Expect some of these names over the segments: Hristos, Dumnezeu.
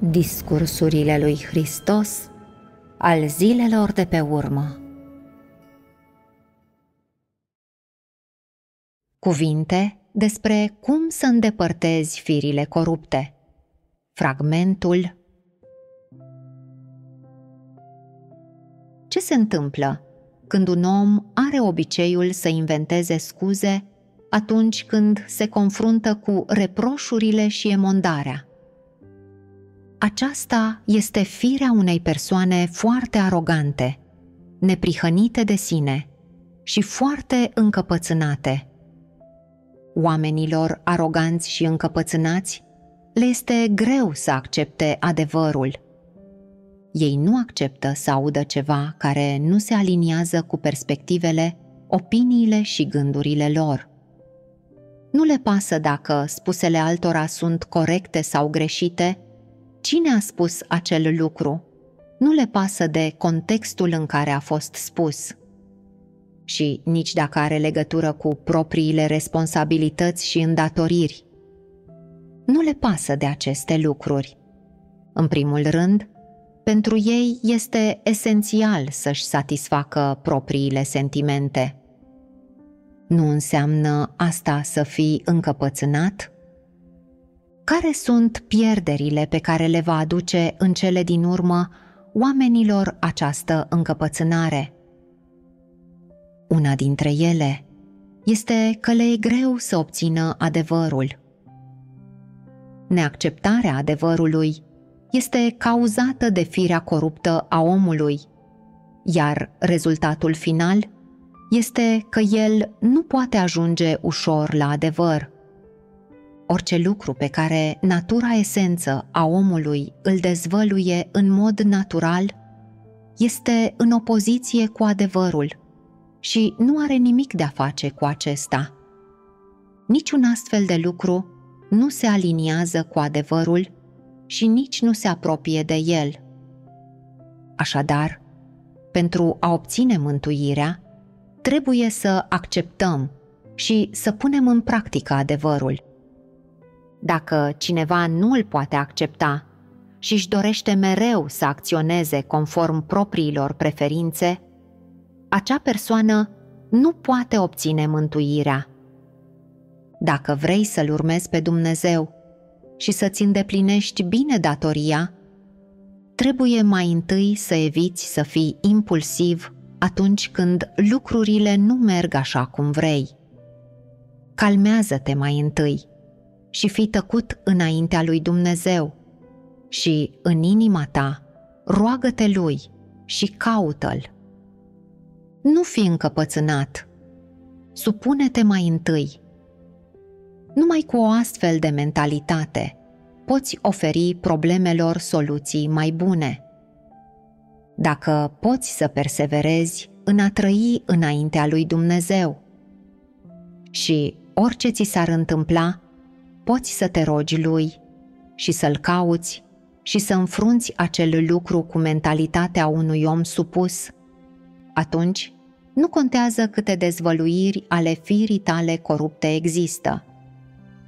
Discursurile lui Hristos al zilelor de pe urmă. Cuvinte despre cum să îndepărtezi firile corupte. Fragmentul: ce se întâmplă când un om are obiceiul să inventeze scuze atunci când se confruntă cu reproșurile și emondarea? Aceasta este firea unei persoane foarte arogante, neprihănite de sine și foarte încăpățânate. Oamenilor aroganți și încăpățânați le este greu să accepte adevărul. Ei nu acceptă să audă ceva care nu se aliniază cu perspectivele, opiniile și gândurile lor. Nu le pasă dacă spusele altora sunt corecte sau greșite, cine a spus acel lucru, nu le pasă de contextul în care a fost spus. Și nici dacă are legătură cu propriile responsabilități și îndatoriri. Nu le pasă de aceste lucruri. În primul rând, pentru ei este esențial să-și satisfacă propriile sentimente. Nu înseamnă asta să fii încăpățânat? Care sunt pierderile pe care le va aduce în cele din urmă oamenilor această încăpățânare? Una dintre ele este că le e greu să obțină adevărul. Neacceptarea adevărului este cauzată de firea coruptă a omului, iar rezultatul final este că el nu poate ajunge ușor la adevăr. Orice lucru pe care natura esență a omului îl dezvăluie în mod natural este în opoziție cu adevărul și nu are nimic de a face cu acesta. Niciun astfel de lucru nu se aliniază cu adevărul și nici nu se apropie de el. Așadar, pentru a obține mântuirea, trebuie să acceptăm și să punem în practică adevărul. Dacă cineva nu îl poate accepta și își dorește mereu să acționeze conform propriilor preferințe, acea persoană nu poate obține mântuirea. Dacă vrei să-L urmezi pe Dumnezeu și să-ți îndeplinești bine datoria, trebuie mai întâi să eviți să fii impulsiv atunci când lucrurile nu merg așa cum vrei. Calmează-te mai întâi și fii tăcut înaintea lui Dumnezeu și, în inima ta, roagă-te Lui și caută-L. Nu fi încăpățânat, supune-te mai întâi. Numai cu o astfel de mentalitate poți oferi problemelor soluții mai bune. Dacă poți să perseverezi în a trăi înaintea lui Dumnezeu și orice ți s-ar întâmpla, poți să te rogi Lui și să-L cauți și să înfrunți acel lucru cu mentalitatea unui om supus, atunci nu contează câte dezvăluiri ale firii tale corupte există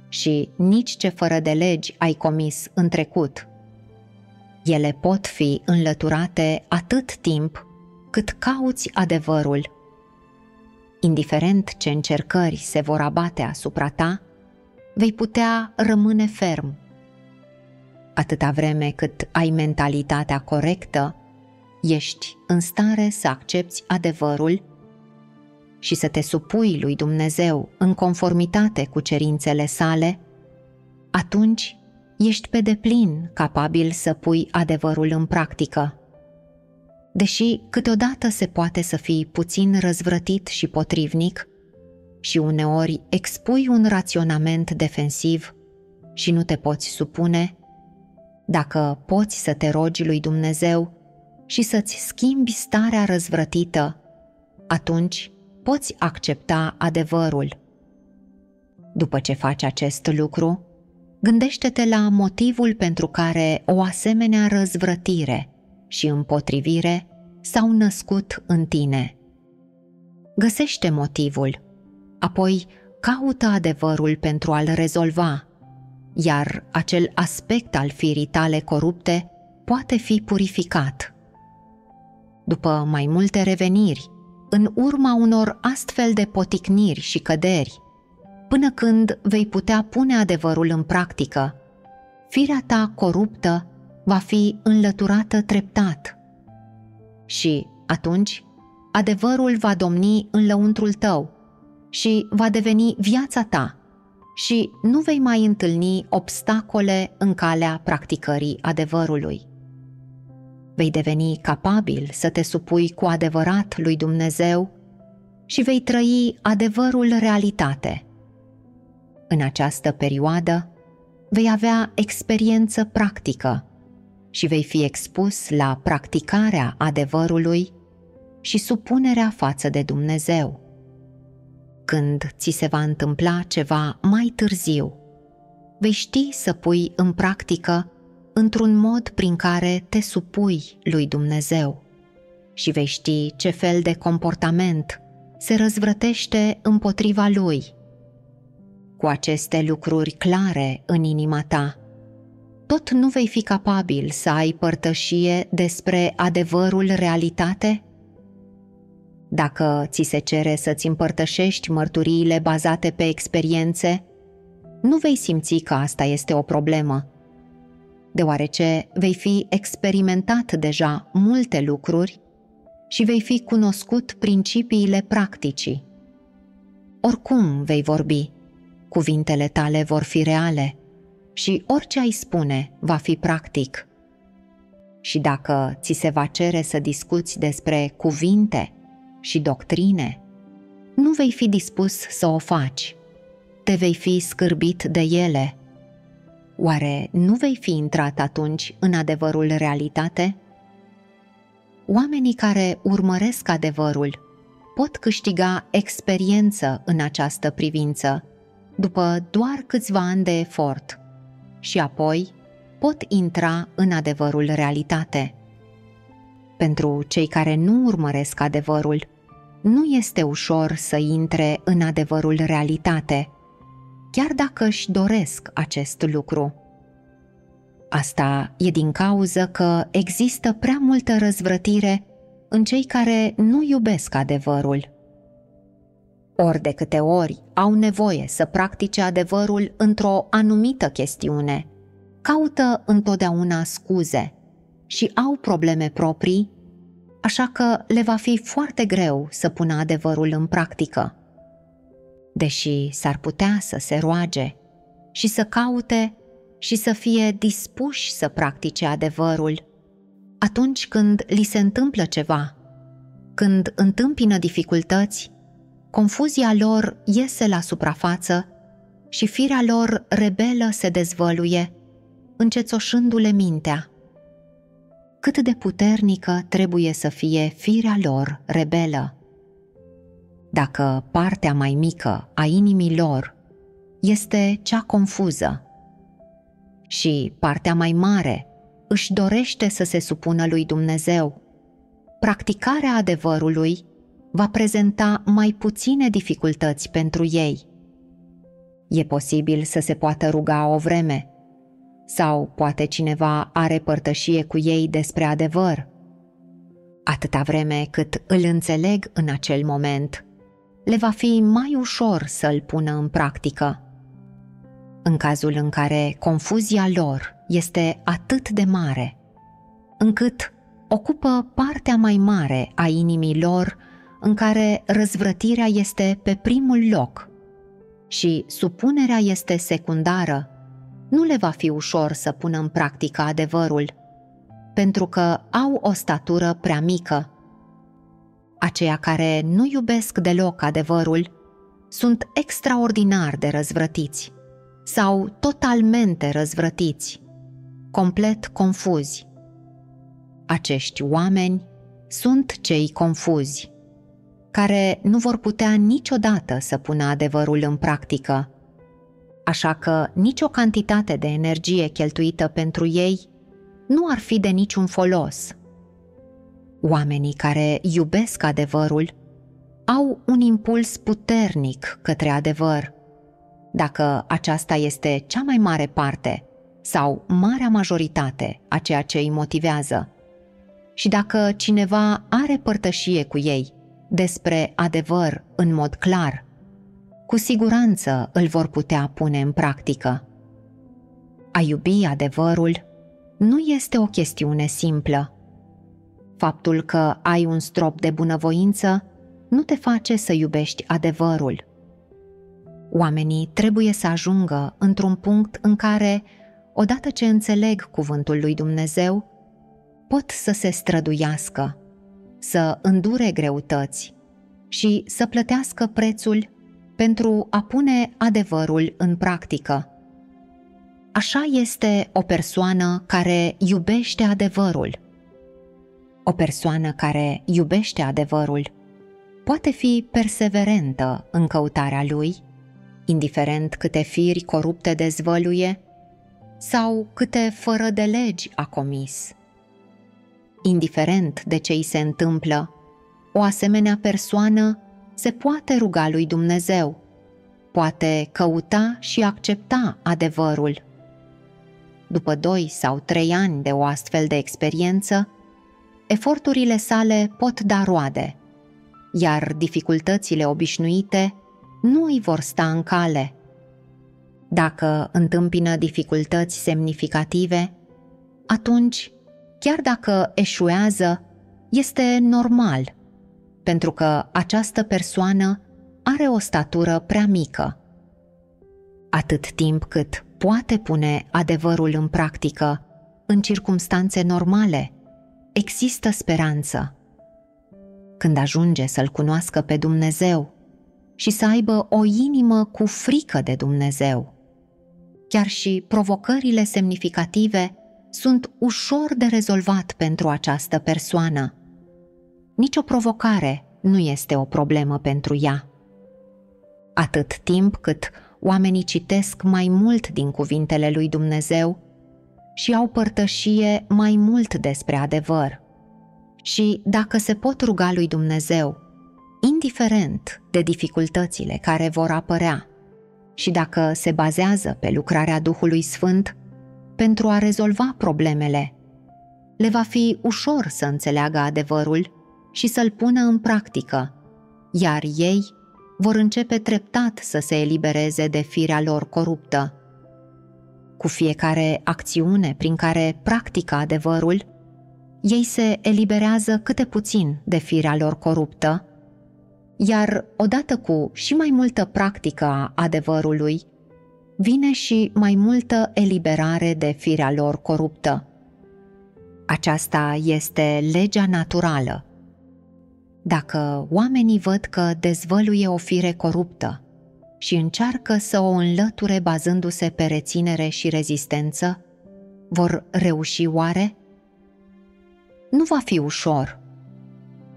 și nici ce fără de legi ai comis în trecut. Ele pot fi înlăturate atât timp cât cauți adevărul. Indiferent ce încercări se vor abate asupra ta, vei putea rămâne ferm. Atâta vreme cât ai mentalitatea corectă, ești în stare să accepți adevărul și să te supui lui Dumnezeu în conformitate cu cerințele sale, atunci ești pe deplin capabil să pui adevărul în practică. Deși câteodată se poate să fii puțin răzvrătit și potrivnic și uneori expui un raționament defensiv și nu te poți supune, dacă poți să te rogi lui Dumnezeu și să-ți schimbi starea răzvrătită, atunci poți accepta adevărul. După ce faci acest lucru, gândește-te la motivul pentru care o asemenea răzvrătire și împotrivire s-au născut în tine. Găsește motivul, apoi caută adevărul pentru a-l rezolva iar acel aspect al firii tale corupte poate fi purificat. După mai multe reveniri, în urma unor astfel de poticniri și căderi, până când vei putea pune adevărul în practică, firea ta coruptă va fi înlăturată treptat. Și atunci, adevărul va domni în lăuntrul tău și va deveni viața ta și nu vei mai întâlni obstacole în calea practicării adevărului. Vei deveni capabil să te supui cu adevărat lui Dumnezeu și vei trăi adevărul realitate. În această perioadă vei avea experiență practică și vei fi expus la practicarea adevărului și supunerea față de Dumnezeu. Când ți se va întâmpla ceva mai târziu, vei ști să pui în practică într-un mod prin care te supui lui Dumnezeu și vei ști ce fel de comportament se răzvrătește împotriva lui. Cu aceste lucruri clare în inima ta, tot nu vei fi capabil să ai părtășie despre adevărul realitate? Dacă ți se cere să-ți împărtășești mărturiile bazate pe experiențe, nu vei simți că asta este o problemă, deoarece vei fi experimentat deja multe lucruri și vei fi cunoscut principiile practicii. Oricum vei vorbi, cuvintele tale vor fi reale și orice ai spune va fi practic. Și dacă ți se va cere să discuți despre cuvinte și doctrine, nu vei fi dispus să o faci. Te vei fi scârbit de ele. Oare nu vei fi intrat atunci în adevărul realitate? Oamenii care urmăresc adevărul pot câștiga experiență în această privință după doar câțiva ani de efort și apoi pot intra în adevărul realitate. Pentru cei care nu urmăresc adevărul, nu este ușor să intre în adevărul realitate, chiar dacă își doresc acest lucru. Asta e din cauză că există prea multă răzvrătire în cei care nu iubesc adevărul. Ori de câte ori au nevoie să practice adevărul într-o anumită chestiune, caută întotdeauna scuze și au probleme proprii, așa că le va fi foarte greu să pună adevărul în practică. Deși s-ar putea să se roage și să caute și să fie dispuși să practice adevărul, atunci când li se întâmplă ceva, când întâmpină dificultăți, confuzia lor iese la suprafață și firea lor rebelă se dezvăluie, încețoșându-le mintea. Cât de puternică trebuie să fie firea lor rebelă! Dacă partea mai mică a inimii lor este cea confuză și partea mai mare își dorește să se supună lui Dumnezeu, practicarea adevărului va prezenta mai puține dificultăți pentru ei. E posibil să se poată ruga o vreme, sau poate cineva are părtășie cu ei despre adevăr, atâta vreme cât îl înțeleg în acel moment. Le va fi mai ușor să-l pună în practică. În cazul în care confuzia lor este atât de mare, încât ocupă partea mai mare a inimii lor în care răzvrătirea este pe primul loc și supunerea este secundară, nu le va fi ușor să pună în practică adevărul, pentru că au o statură prea mică. Aceia care nu iubesc deloc adevărul sunt extraordinar de răzvrătiți sau totalmente răzvrătiți, complet confuzi. Acești oameni sunt cei confuzi, care nu vor putea niciodată să pună adevărul în practică, așa că nicio cantitate de energie cheltuită pentru ei nu ar fi de niciun folos. Oamenii care iubesc adevărul au un impuls puternic către adevăr dacă aceasta este cea mai mare parte sau marea majoritate a ceea ce îi motivează, și dacă cineva are părtășie cu ei despre adevăr în mod clar, cu siguranță îl vor putea pune în practică. A iubi adevărul nu este o chestiune simplă. Faptul că ai un strop de bunăvoință nu te face să iubești adevărul. Oamenii trebuie să ajungă într-un punct în care, odată ce înțeleg cuvântul lui Dumnezeu, pot să se străduiască, să îndure greutăți și să plătească prețul pentru a pune adevărul în practică. Așa este o persoană care iubește adevărul. O persoană care iubește adevărul poate fi perseverentă în căutarea lui, indiferent câte firi corupte dezvăluie sau câte fără de legi a comis. Indiferent de ce îi se întâmplă, o asemenea persoană se poate ruga lui Dumnezeu, poate căuta și accepta adevărul. După 2 sau 3 ani de o astfel de experiență, eforturile sale pot da roade, iar dificultățile obișnuite nu îi vor sta în cale. Dacă întâmpină dificultăți semnificative, atunci, chiar dacă eșuează, este normal, pentru că această persoană are o statură prea mică. Atât timp cât poate pune adevărul în practică, în circumstanțe normale, există speranță. Când ajunge să-L cunoască pe Dumnezeu și să aibă o inimă cu frică de Dumnezeu, chiar și provocările semnificative sunt ușor de rezolvat pentru această persoană. Nici o provocare nu este o problemă pentru ea. Atât timp cât oamenii citesc mai mult din cuvintele lui Dumnezeu și au părtășie mai mult despre adevăr, și dacă se pot ruga lui Dumnezeu, indiferent de dificultățile care vor apărea, și dacă se bazează pe lucrarea Duhului Sfânt pentru a rezolva problemele, le va fi ușor să înțeleagă adevărul și să-l pună în practică, iar ei vor începe treptat să se elibereze de firea lor coruptă. Cu fiecare acțiune prin care practică adevărul, ei se eliberează câte puțin de firea lor coruptă, iar odată cu și mai multă practică a adevărului, vine și mai multă eliberare de firea lor coruptă. Aceasta este legea naturală. Dacă oamenii văd că dezvăluie o fire coruptă și încearcă să o înlăture bazându-se pe reținere și rezistență, vor reuși oare? Nu va fi ușor.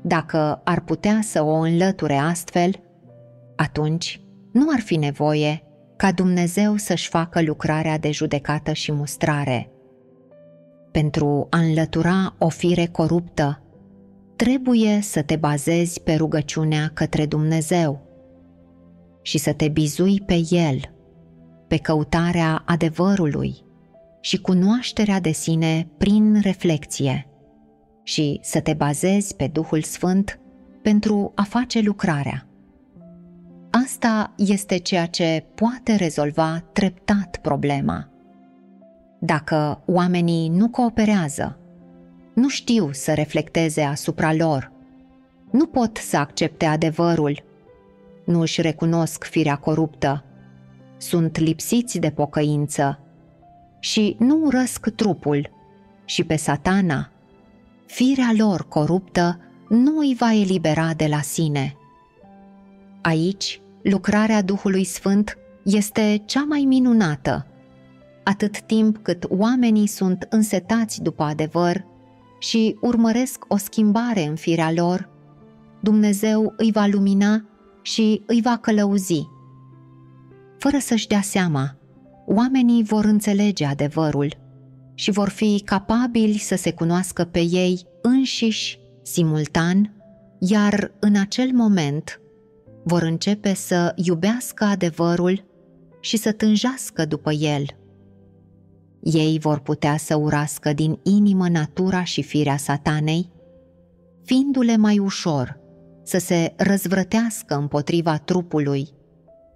Dacă ar putea să o înlăture astfel, atunci nu ar fi nevoie ca Dumnezeu să-și facă lucrarea de judecată și mustrare. Pentru a înlătura o fire coruptă, trebuie să te bazezi pe rugăciunea către Dumnezeu și să te bizui pe El, pe căutarea adevărului și cunoașterea de sine prin reflecție, și să te bazezi pe Duhul Sfânt pentru a face lucrarea. Asta este ceea ce poate rezolva treptat problema. Dacă oamenii nu cooperează, nu știu să reflecteze asupra lor, nu pot să accepte adevărul, nu își recunosc firea coruptă, sunt lipsiți de pocăință și nu urăsc trupul și pe Satana, firea lor coruptă nu îi va elibera de la sine. Aici, lucrarea Duhului Sfânt este cea mai minunată, atât timp cât oamenii sunt însetați după adevăr și urmăresc o schimbare în firea lor, Dumnezeu îi va lumina și îi va călăuzi. Fără să-și dea seama, oamenii vor înțelege adevărul și vor fi capabili să se cunoască pe ei înșiși simultan, iar în acel moment vor începe să iubească adevărul și să tânjească după el. Ei vor putea să urască din inimă natura și firea Satanei, fiindu-le mai ușor să se răzvrătească împotriva trupului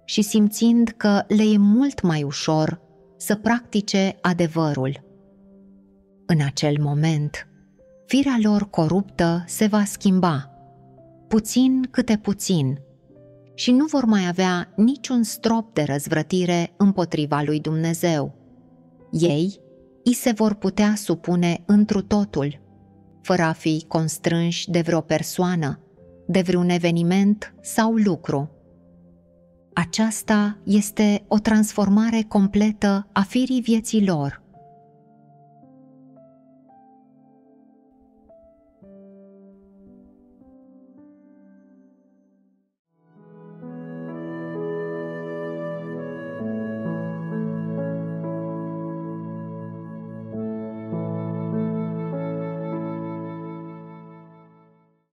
și simțind că le e mult mai ușor să practice adevărul. În acel moment, firea lor coruptă se va schimba, puțin câte puțin, și nu vor mai avea niciun strop de răzvrătire împotriva lui Dumnezeu. Ei îi se vor putea supune întru totul, fără a fi constrânși de vreo persoană, de vreun eveniment sau lucru. Aceasta este o transformare completă a firii vieții lor.